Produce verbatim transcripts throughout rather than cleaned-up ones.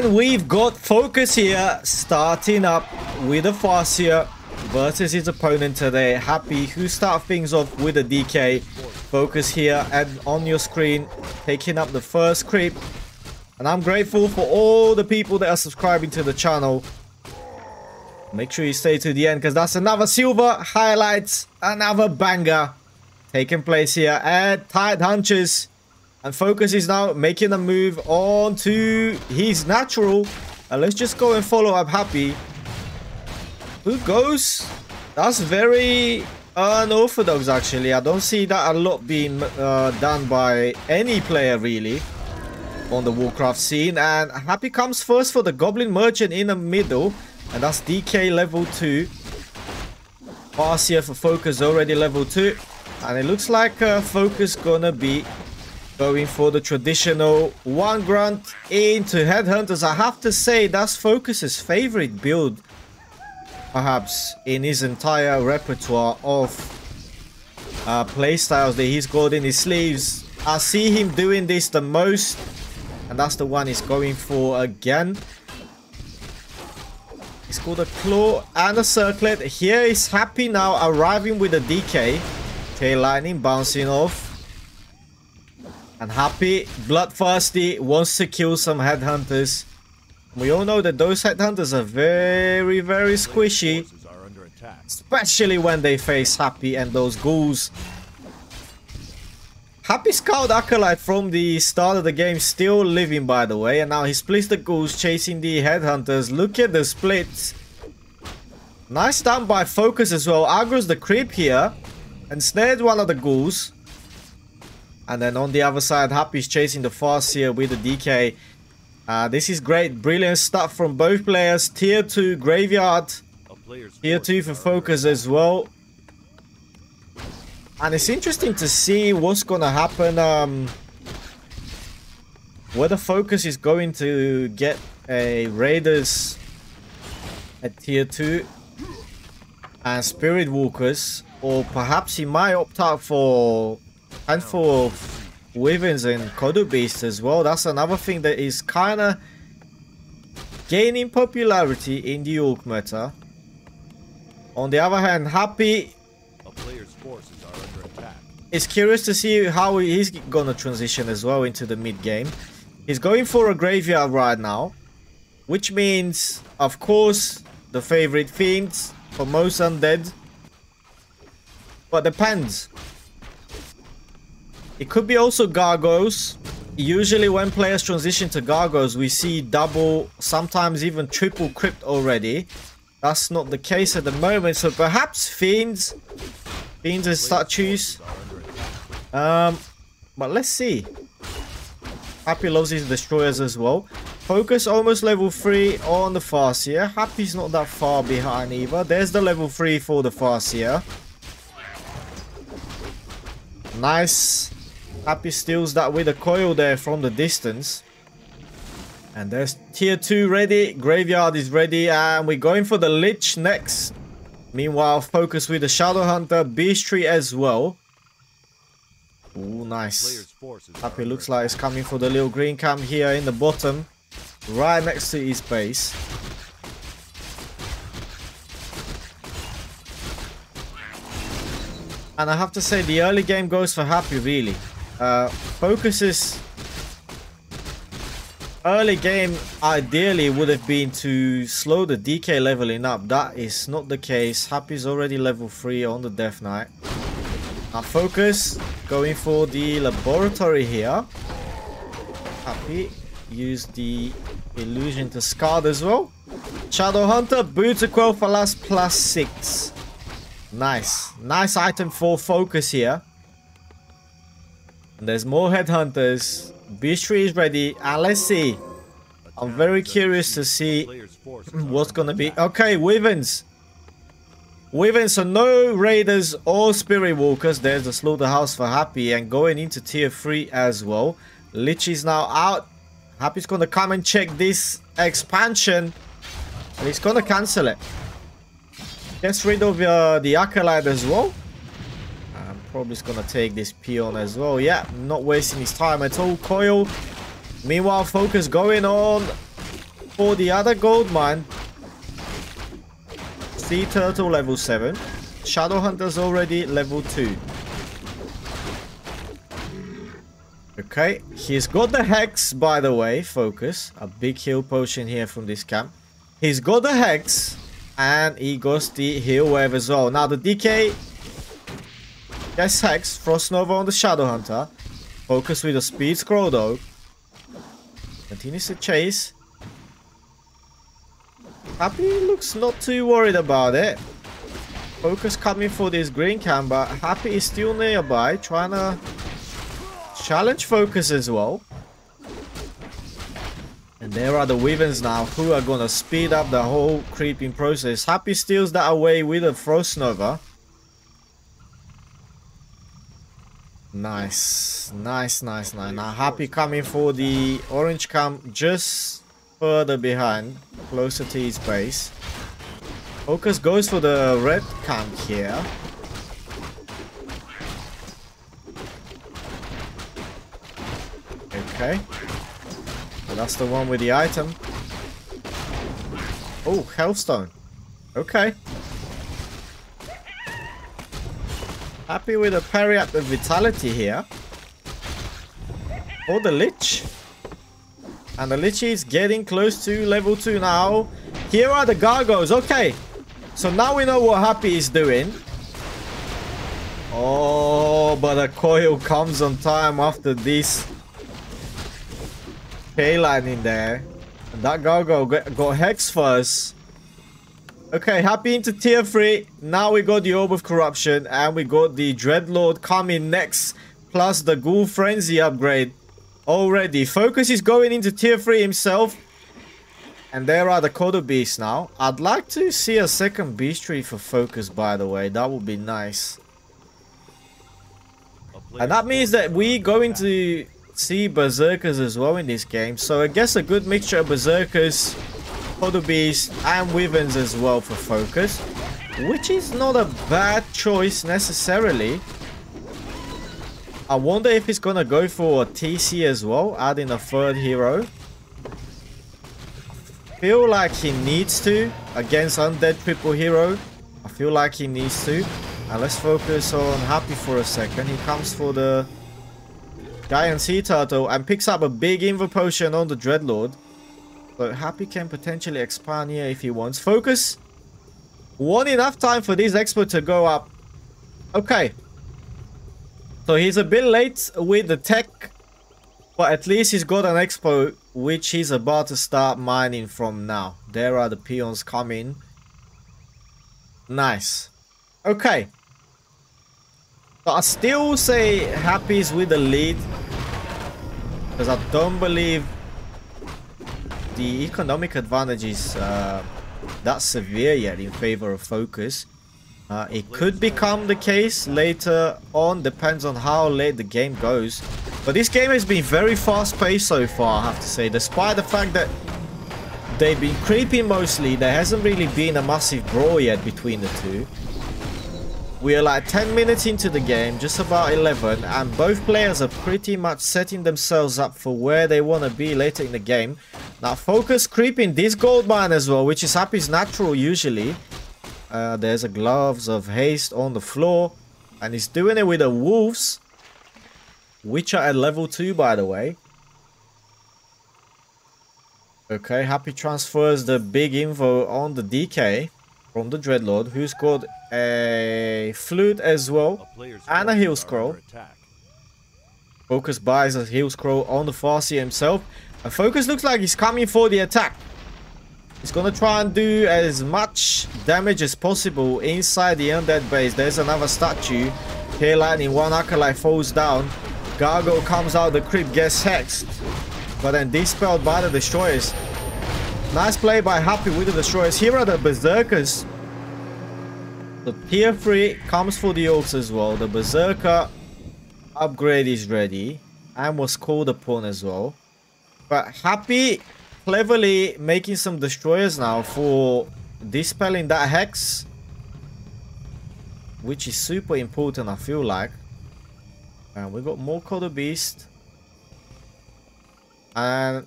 And we've got Focus here, starting up with a Farseer versus his opponent today, Happy, who start things off with a D K. Focus here and on your screen, taking up the first creep. And I'm grateful for all the people that are subscribing to the channel. Make sure you stay to the end, because that's another silver highlights, another banger taking place here at Tired Hunches. And Focus is now making a move on to his natural. And let's just go and follow up Happy, who goes. That's very unorthodox, actually. I don't see that a lot being uh, done by any player, really, on the Warcraft scene. And Happy comes first for the Goblin Merchant in the middle. And that's D K level two. Farseer for Focus already level two. And it looks like uh, Focus gonna be going for the traditional one grunt into Headhunters. I have to say that's Focus's favorite build, perhaps, in his entire repertoire of uh, playstyles that he's got in his sleeves. I see him doing this the most, and that's the one he's going for again. It's called a claw and a circlet. Here is Happy now arriving with a D K. Okay, lightning bouncing off. And Happy, bloodthirsty, wants to kill some Headhunters. We all know that those Headhunters are very, very squishy, especially when they face Happy and those ghouls. Happy scout Acolyte from the start of the game, still living, by the way. And now he splits the ghouls, chasing the Headhunters. Look at the splits. Nice done by Focus as well. Aggro's the creep here, ensnared one of the ghouls. And then on the other side, Happy's chasing the Farseer with the D K. Uh, this is great, brilliant stuff from both players. Tier two Graveyard, Tier two for Focus as well. And it's interesting to see what's going to happen, um, whether Focus is going to get a Raiders at Tier two and Spirit Walkers, or perhaps he might opt out for and for Wyverns and Kodo Beasts as well. That's another thing that is kind of gaining popularity in the Orc meta. On the other hand, Happy, a player's forces are under attack. It's curious to see how he's gonna transition as well into the mid game. He's going for a Graveyard right now, which means, of course, the favorite Fiends for most Undead. But depends. It could be also Gargoyles. Usually when players transition to Gargoyles, we see double, sometimes even triple Crypt already. That's not the case at the moment, so perhaps Fiends. Fiends and statues. Um, but let's see. Happy loves his Destroyers as well. Focus almost level three on the Farseer. Happy's not that far behind either. There's the level three for the Farseer. Nice. Happy steals that with a coil there from the distance. And there's Tier two ready. Graveyard is ready. And we're going for the Lich next. Meanwhile, Focus with the Shadow Hunter. Beast Tree as well. Ooh, nice. Happy looks like it's coming for the little green cam here in the bottom, right next to his base. And I have to say, the early game goes for Happy, really. Uh, Focus's early game ideally would have been to slow the D K leveling up. That is not the case. Happy's already level three on the Death Knight. Now Focus going for the Laboratory here. Happy used the Illusion to Scar as well. Shadow Hunter, boots a Coil for last plus six. Nice. Nice item for Focus here. And there's more Headhunters. Beast Tree is ready. And let's see. I'm very curious to see what's going to be. Okay, Wyverns. Wyverns, so no Raiders or Spirit Walkers. There's the Slaughterhouse for Happy. And going into Tier three as well. Lich is now out. Happy's going to come and check this expansion. And he's going to cancel it. Gets rid of uh, the Acolyte as well. I'm probably just going to take this peon as well. Yeah, not wasting his time at all. Coil. Meanwhile, Focus going on For the other gold mine, Sea Turtle level seven, Shadow Hunter's already level two. Okay, he's got the Hex, by the way, Focus. A big heal potion here from this camp. He's got the Hex, and he got the heal wave as well. Now the D K gets Hex, Frost Nova on the Shadow Hunter. Focus with a Speed Scroll though. Continues to chase. Happy looks not too worried about it. Focus coming for this green camp, but Happy is still nearby, trying to challenge Focus as well. And there are the Wyverns now who are gonna speed up the whole creeping process. Happy steals that away with a Frost Nova. Nice, nice, nice, nice. Now Happy coming for the orange camp just further behind, closer to his base. Focus goes for the red camp here. Okay, well, that's the one with the item. Oh, Hellstone. Okay. Happy with a parry at the Vitality here. Oh, the Lich. And the Lich is getting close to level two now. Here are the Gargoyles. Okay. So now we know what Happy is doing. Oh, but a Coil comes on time after this K-line in there. And that Gargoyle got Hex first. Okay, Happy into tier three. Now we got the Orb of Corruption. And we got the Dreadlord coming next. Plus the Ghoul Frenzy upgrade already. Focus is going into tier three himself. And there are the Kodo Beasts now. I'd like to see a second Beast Tree for Focus, by the way. That would be nice. And that means that we go into... see Berserkers as well in this game, so I guess a good mixture of Berserkers, Kodo Beasts and Wyverns as well for Focus, which is not a bad choice necessarily. I wonder if he's gonna go for a T C as well, adding a third hero. I feel like he needs to against Undead triple hero. I feel like he needs to. And let's focus on Happy for a second. He comes for the Giant Sea Turtle and picks up a big Inver potion on the Dreadlord. So Happy can potentially expand here if he wants. Focus. Won enough time for this expert to go up. Okay. So he's a bit late with the tech. But at least he's got an expo which he's about to start mining from now. There are the peons coming. Nice. Okay. But I still say Happy's with the lead, because I don't believe the economic advantage is uh, that severe yet in favor of Focus. Uh, it could become the case later on, depends on how late the game goes. But this game has been very fast paced so far, I have to say, despite the fact that they've been creeping mostly. There hasn't really been a massive brawl yet between the two. We are like ten minutes into the game, just about eleven, and both players are pretty much setting themselves up for where they want to be later in the game. Now Focus creeping this gold mine as well, which is Happy's natural usually. Uh, there's a Gloves of Haste on the floor, and he's doing it with the Wolves, which are at level two by the way. Okay, Happy transfers the big info on the D K from the Dreadlord, who's got a flute as well and a heal scroll. Focus buys a heal scroll on the Farseer himself, and Focus looks like he's coming for the attack. He's gonna try and do as much damage as possible inside the Undead base. There's another statue here. Lightning one Acolyte falls down. Gargoyle comes out, the Crypt gets hexed, but then dispelled by the Destroyers. Nice play by Happy with the Destroyers. Here are the Berserkers. The tier three comes for the Orcs as well. The Berserker upgrade is ready and was called upon as well. But Happy cleverly making some Destroyers now for dispelling that Hex, which is super important, I feel like. And we got more Kodo Beast. And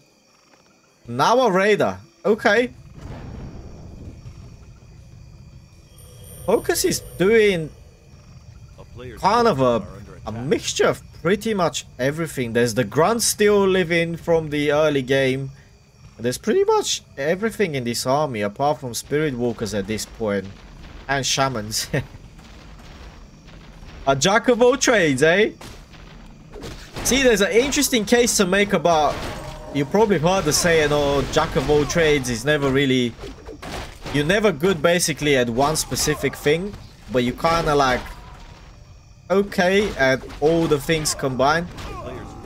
now a Raider. Okay. Focus is doing kind of a, a mixture of pretty much everything. There's the grunt still living from the early game. There's pretty much everything in this army apart from Spirit Walkers at this point. And Shamans. A jack of all trades, eh? See, there's an interesting case to make about... You probably heard the saying, oh, jack of all trades is never really... You're never good basically at one specific thing, but you kind of like... Okay at all the things combined.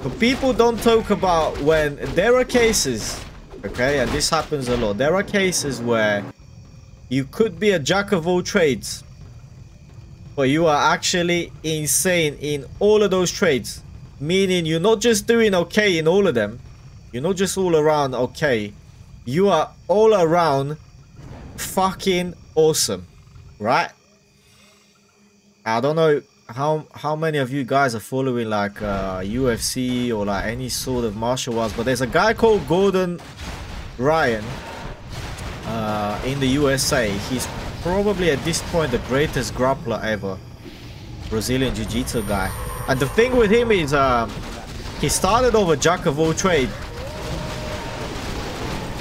But people don't talk about when there are cases... Okay, and this happens a lot. There are cases where you could be a jack of all trades, but you are actually insane in all of those trades. Meaning you're not just doing okay in all of them. You're not just all around okay. You are all around fucking awesome. Right? I don't know how how many of you guys are following like uh, U F C or like any sort of martial arts, but there's a guy called Gordon Ryan uh, in the U S A. He's probably at this point the greatest grappler ever, Brazilian Jiu-Jitsu guy. And the thing with him is um, he started off a jack of all trade,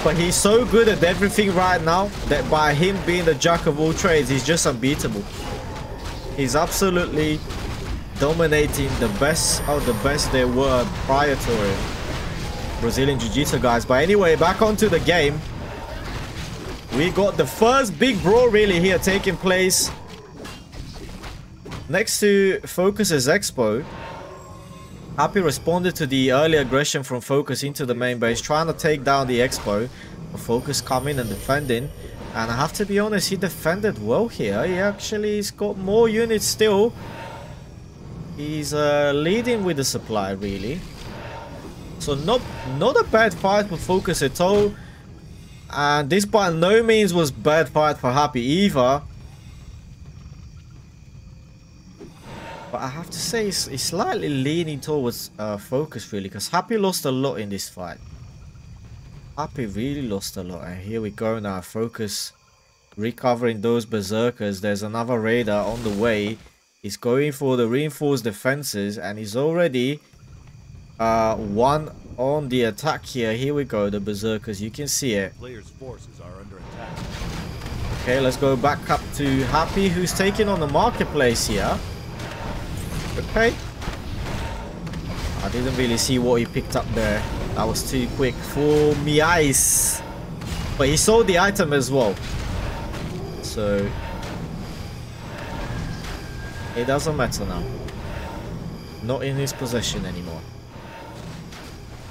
but he's so good at everything right now that by him being the jack of all trades, he's just unbeatable. He's absolutely dominating the best of the best there were prior to him, Brazilian Jiu-Jitsu guys. But anyway, back onto the game. We got the first big brawl really here taking place next to Focus's expo. Happy responded to the early aggression from Focus into the main base, trying to take down the expo. Focus coming and defending. And I have to be honest, he defended well here. He actually has got more units still. He's uh, leading with the supply, really. So not, not a bad fight for Focus at all. And this by no means was bad fight for Happy either. But I have to say, he's, he's slightly leaning towards uh, Focus, really. Because Happy lost a lot in this fight. Happy really lost a lot, and here we go now, Focus recovering those Berserkers. There's another Raider on the way. He's going for the reinforced defenses, and he's already uh, one on the attack here. Here we go, the Berserkers, you can see it. Players' forces are under attack. Okay, let's go back up to Happy, who's taking on the marketplace here. Okay. I didn't really see what he picked up there. That was too quick for me eyes. But he sold the item as well. So it doesn't matter now. Not in his possession anymore.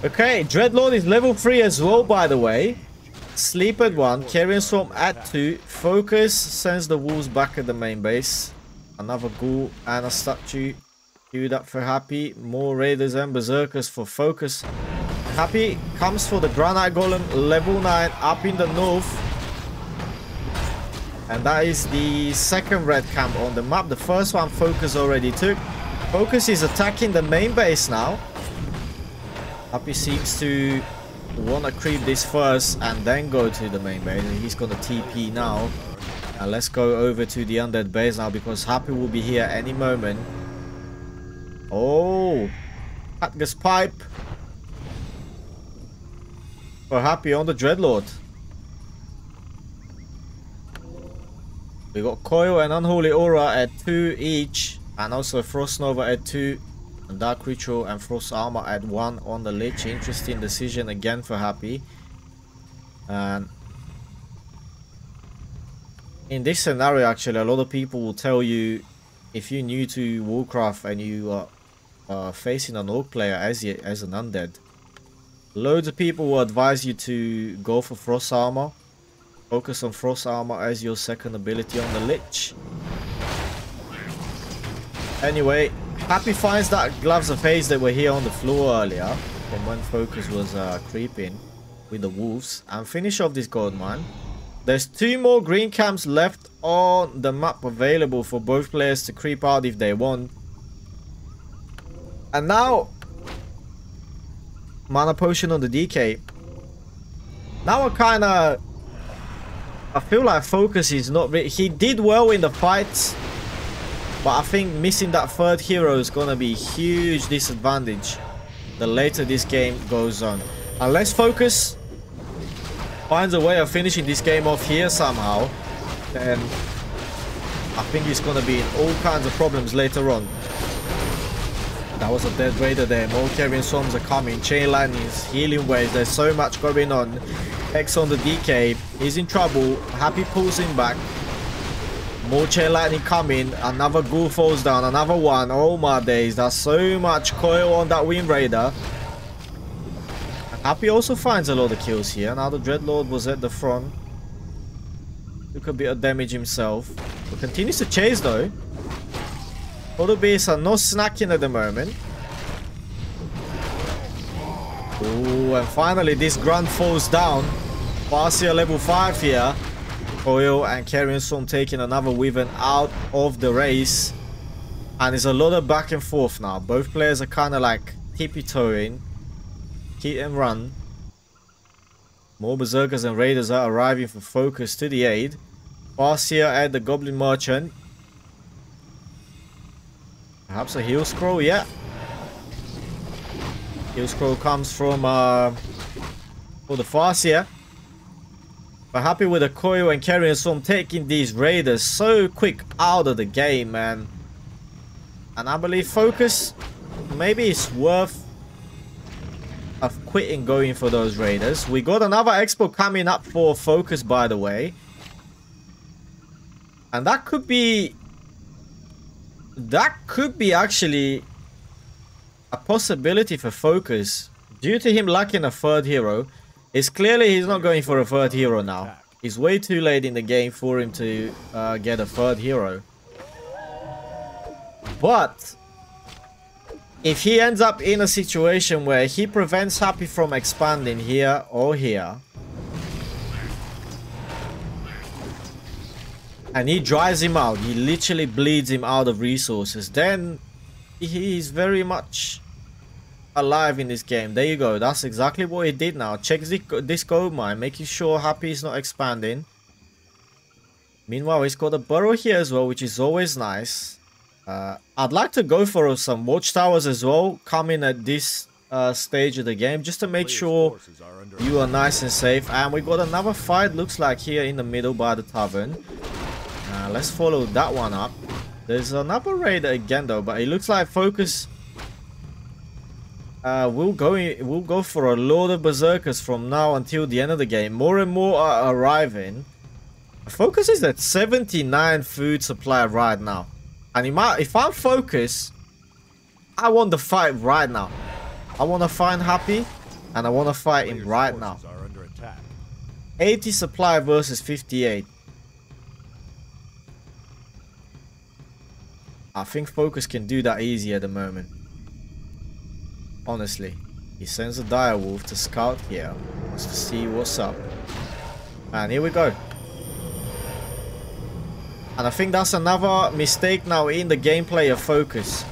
Okay, Dreadlord is level three as well, by the way. Sleep at one, Carrion Swarm at two. Focus sends the wolves back at the main base. Another ghoul and a statue queued up for Happy. More Raiders and Berserkers for Focus. Happy comes for the Granite Golem, level nine, up in the north. And that is the second red camp on the map. The first one Focus already took. Focus is attacking the main base now. Happy seems to want to creep this first and then go to the main base. He's got a T P now. And let's go over to the Undead base now because Happy will be here any moment. Oh! Hatgus Pipe. Happy on the Dreadlord. We got Coil and Unholy Aura at two each, and also Frost Nova at two, and Dark Ritual and Frost Armor at one on the Lich. Interesting decision again for Happy. And in this scenario, actually, a lot of people will tell you if you're new to Warcraft and you are uh, facing an Orc player as you, as an Undead. Loads of people will advise you to go for Frost Armor. Focus on Frost Armor as your second ability on the Lich. Anyway, Happy finds that Gloves of Haze that were here on the floor earlier, from when Focus was uh, creeping with the wolves. And finish off this gold mine. There's two more green camps left on the map available for both players to creep out if they want. And now... Mana Potion on the D K. Now I kind of... I feel like Focus is not... Really, he did well in the fights, but I think missing that third hero is going to be a huge disadvantage the later this game goes on. Unless Focus finds a way of finishing this game off here somehow, then I think he's going to be in all kinds of problems later on. That was a dead Raider there. More carrying swarms are coming. Chain lightnings, healing waves. There's so much going on. Hex on the D K. He's in trouble. Happy pulls him back. More chain lightning coming. Another ghoul falls down. Another one. Oh my days. There's so much coil on that Wind Raider. Happy also finds a lot of kills here. Now the Dreadlord was at the front. Took a bit of damage himself. But continues to chase though. Kodo Beasts are not snacking at the moment. Ooh, and finally this grunt falls down. Farseer level five here. Coil and Carrion Storm taking another Wyvern out of the race. And it's a lot of back and forth now. Both players are kind of like tippy-toeing. Hit and run. More Berserkers and Raiders are arriving for Focus to the aid. Farseer at the Goblin Merchant. Perhaps a heal scroll, yeah. Heal scroll comes from uh, for the Farseer. But happy with the Coil and Carrion Storm taking these Raiders so quick out of the game, man. And I believe Focus, maybe it's worth of quitting going for those Raiders. We got another expo coming up for Focus, by the way. And that could be... That could be actually a possibility for Focus. Due to him lacking a third hero, it's clearly he's not going for a third hero now. It's way too late in the game for him to uh, get a third hero. But if he ends up in a situation where he prevents Happy from expanding here or here, and he drives him out, he literally bleeds him out of resources, then he is very much alive in this game. There you go. That's exactly what he did now. Checks this gold mine, making sure Happy is not expanding. Meanwhile, he's got a burrow here as well, which is always nice. Uh, I'd like to go for some watchtowers as well, coming at this uh, stage of the game, just to make sure you are nice and safe. And we got another fight, looks like, here in the middle by the tavern. Uh, let's follow that one up. There's another Raider again though, but it looks like Focus uh, will go in, will go for a lot of Berserkers from now until the end of the game. More and more are arriving. Focus is at seventy-nine food supply right now, and if, I, if I'm Focus, I want the fight right now. I want to find Happy, and I want to fight him right now. eighty supply versus fifty-eight. I think Focus can do that easy at the moment. Honestly. He sends a direwolf to scout here. Wants to see what's up. And here we go. And I think that's another mistake now in the gameplay of Focus.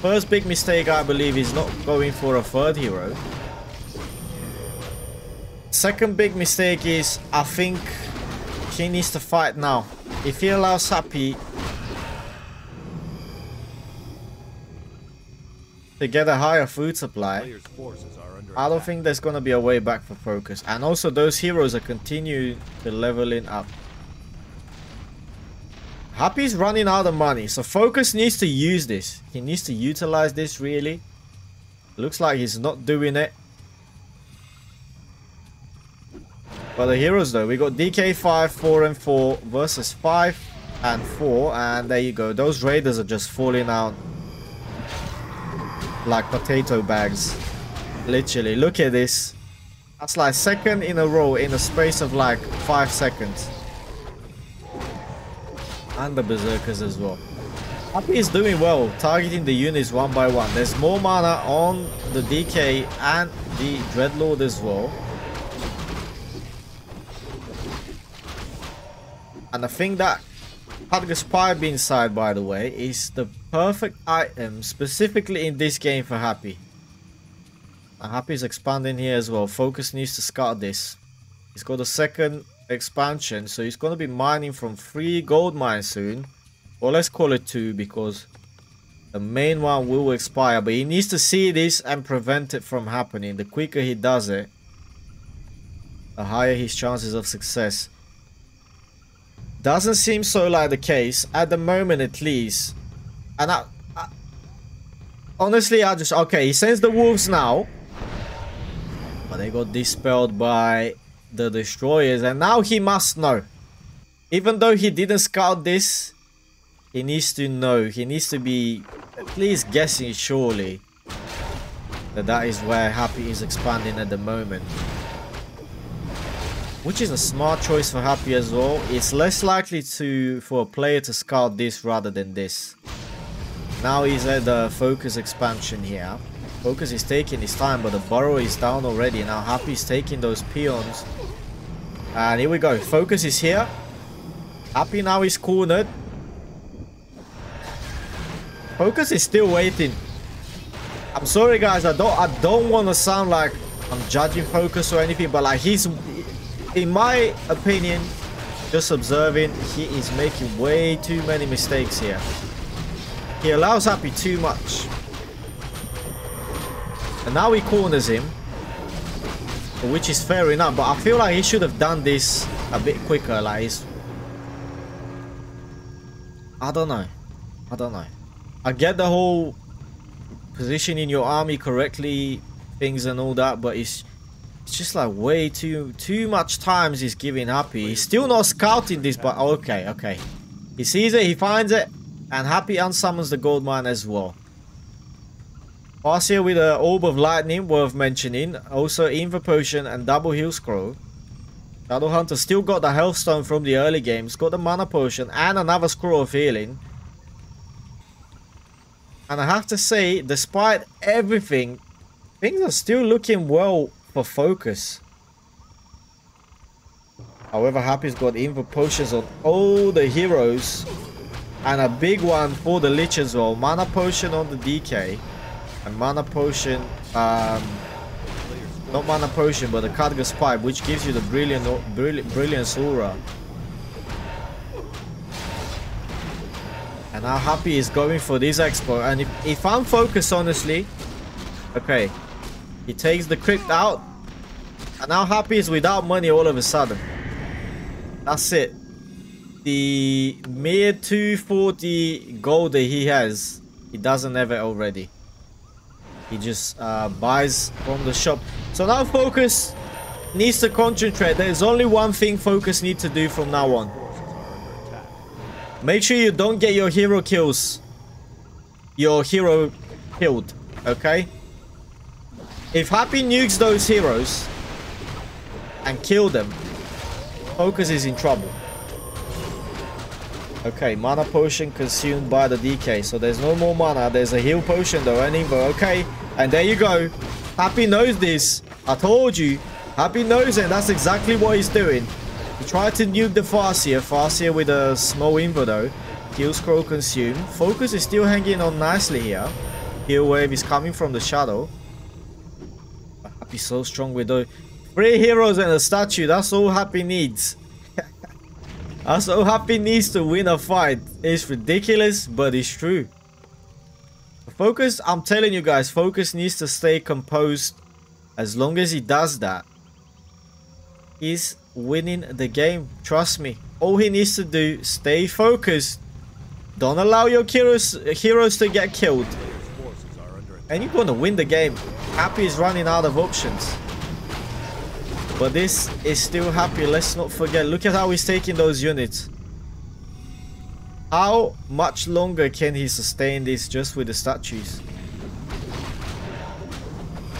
First big mistake, I believe, is not going for a third hero. Second big mistake is, I think he needs to fight now. If he allows Happy to get a higher food supply, I don't think there's gonna be a way back for Focus. And also those heroes are continuing to leveling up. Happy's running out of money, so Focus needs to use this. He needs to utilize this really. Looks like he's not doing it. But the heroes though, we got D K five, four and four versus five and four, and there you go. Those Raiders are just falling out like potato bags, literally. Look at this. That's like second in a row in a space of like five seconds. And the Berserkers as well. Happy is doing well, targeting the units one by one. There's more mana on the D K and the Dreadlord as well. And I think that Gargos Pipe inside, by the way, is the perfect item specifically in this game for Happy. And Happy is expanding here as well. Focus needs to scout this. It's got a second expansion, so it's gonna be mining from three gold mines soon, or let's call it two, because the main one will expire. But he needs to see this and prevent it from happening. The quicker he does it, the higher his chances of success. Doesn't seem so like the case at the moment, at least. And I, I honestly, I just okay. He sends the wolves now, but they got dispelled by the destroyers, and now he must know. Even though he didn't scout this, he needs to know. He needs to be at least guessing, surely, that that is where Happy is expanding at the moment. Which is a smart choice for Happy as well. It's less likely to for a player to scout this rather than this. Now he's at the Focus expansion here. Focus is taking his time, but the Burrow is down already. Now Happy is taking those peons. And here we go. Focus is here. Happy now is cornered. Focus is still waiting. I'm sorry guys, I don't I don't want to sound like I'm judging Focus or anything, but like he's, in my opinion, just observing, he is making way too many mistakes here. He allows Happy too much. And now he corners him, which is fair enough, but I feel like he should have done this a bit quicker. Like, he's... I don't know. I don't know. I get the whole positioning your army correctly things and all that, but it's... It's just like way too too much times he's giving Happy. He's still not scouting this, but okay, okay. He sees it, he finds it, and Happy unsummons the gold mine as well. Farseer with an orb of lightning, worth mentioning. Also Inver potion and double heal scroll. Shadow Hunter still got the health stone from the early games, got the mana potion and another scroll of healing. And I have to say, despite everything, things are still looking well for Focus. However, Happy's got Inver potions on all the heroes, and a big one for the Lich as well. Mana potion on the D K, and mana potion, um, not mana potion, but the Gargos pipe, which gives you the brilliant, brilliant, brilliance aura. And now Happy is going for this expo. And if, if I'm Focus, honestly, okay. He takes the crypt out, and now Happy is without money all of a sudden. That's it. The mere two forty gold that he has, he doesn't have it already. He just uh, buys from the shop. So now Focus needs to concentrate. There's only one thing Focus needs to do from now on. Make sure you don't get your hero kills. Your hero killed, okay? If Happy nukes those heroes and kill them, Focus is in trouble. Okay, mana potion consumed by the D K, so there's no more mana. There's a heal potion though, and Inver, okay. And there you go. Happy knows this. I told you. Happy knows it. That's exactly what he's doing. He tried to nuke the Farseer. Farseer with a small Inver though. Heal scroll consumed. Focus is still hanging on nicely here. Heal wave is coming from the shadow. Happy so strong with those three heroes and a statue. That's all Happy needs. That's all Happy needs to win a fight. It's ridiculous, but it's true. Focus, I'm telling you guys, Focus needs to stay composed. As long as he does that, he's winning the game. Trust me. All he needs to do, stay focused. Don't allow your heroes heroes to get killed, and you're gonna win the game. Happy is running out of options, but this is still Happy. Let's not forget. Look at how he's taking those units. How much longer can he sustain this just with the statues?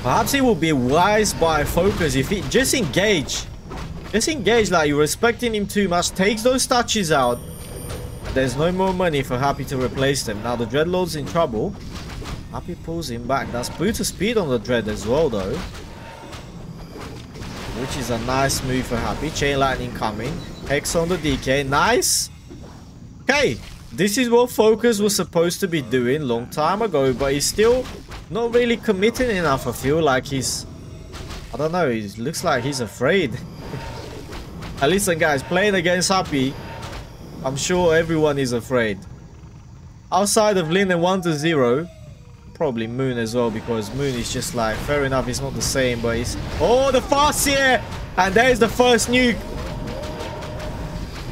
Perhaps it would be wise by Focus if he just engage. Just engage, like you're respecting him too much. Takes those statues out. There's no more money for Happy to replace them. Now the Dreadlord's in trouble. Happy pulls him back. That's boost of speed on the Dread as well though, which is a nice move for Happy. Chain lightning coming. Hex on the D K. Nice. Okay. This is what Focus was supposed to be doing long time ago, but he's still not really committing enough. I feel like he's... I don't know. He looks like he's afraid. Uh, listen guys, playing against Happy, I'm sure everyone is afraid. Outside of Lin and one to zero, probably Moon as well, because Moon is just like, fair enough, it's not the same, but it's... Oh, the Farseer! And there's the first nuke!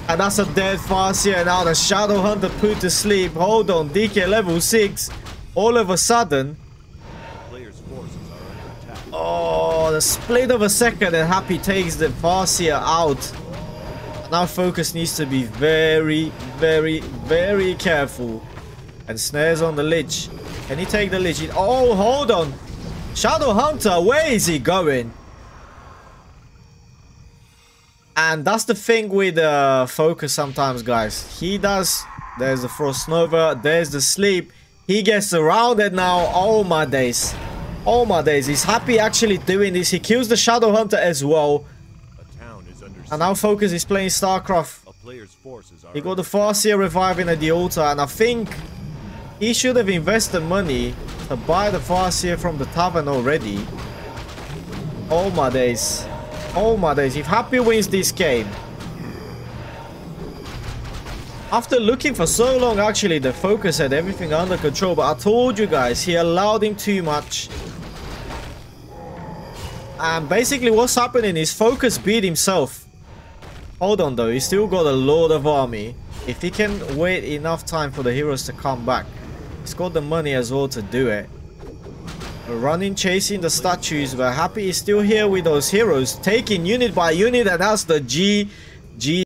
And that's a dead Farseer. Now the Shadow Hunter put to sleep. Hold on, D K level six. All of a sudden... Oh, the split of a second and Happy takes the Farseer out. Now Focus needs to be very, very, very careful. And snares on the Lich. Can he take the Lich? Oh, hold on. Shadow Hunter, where is he going? And that's the thing with uh, Focus sometimes, guys. He does. There's the Frost Nova. There's the sleep. He gets surrounded now. Oh, my days. Oh my days, is Happy actually doing this? He kills the Shadow Hunter as well. A town is under and now Focus is playing StarCraft. He got the Farseer reviving at the altar, and I think he should have invested money to buy the Farseer from the tavern already. Oh my days. Oh my days, if Happy wins this game. After looking for so long, actually, the Focus had everything under control, but I told you guys, he allowed him too much. And basically what's happening is Focus beat himself. Hold on though, he's still got a lot of army. If he can wait enough time for the heroes to come back. He's got the money as well to do it. We're running, chasing the statues, but Happy is still here with those heroes. Taking unit by unit, and that's the G G.